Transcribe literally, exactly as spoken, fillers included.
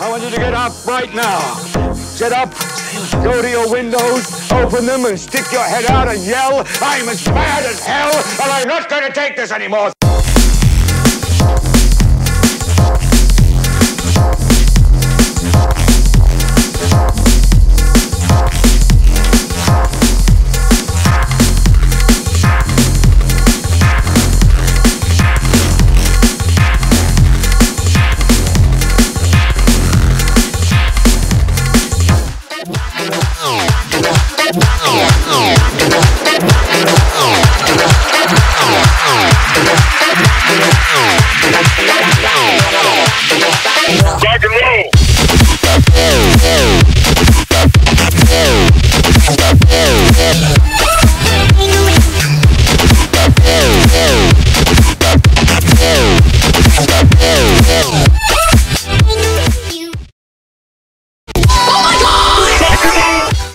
I want you to get up right now. Get up, go to your windows, open them and stick your head out and yell, I'm as mad as hell and I'm not going to take this anymore.